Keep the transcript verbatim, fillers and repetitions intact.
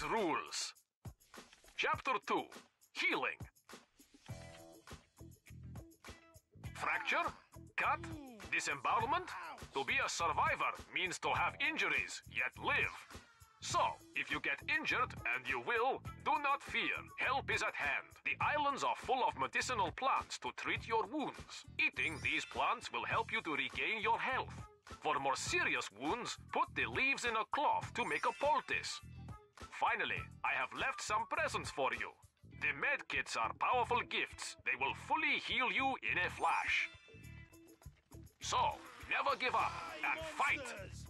Matrix Rules. Chapter two. Healing. Fracture, cut, disembowelment. To be a survivor means to have injuries, yet live. So, if you get injured, and you will, do not fear. Help is at hand. The islands are full of medicinal plants to treat your wounds. Eating these plants will help you to regain your health. For more serious wounds, put the leaves in a cloth to make a poultice. Finally, I have left some presents for you. The medkits are powerful gifts. They will fully heal you in a flash. So, never give up and fight!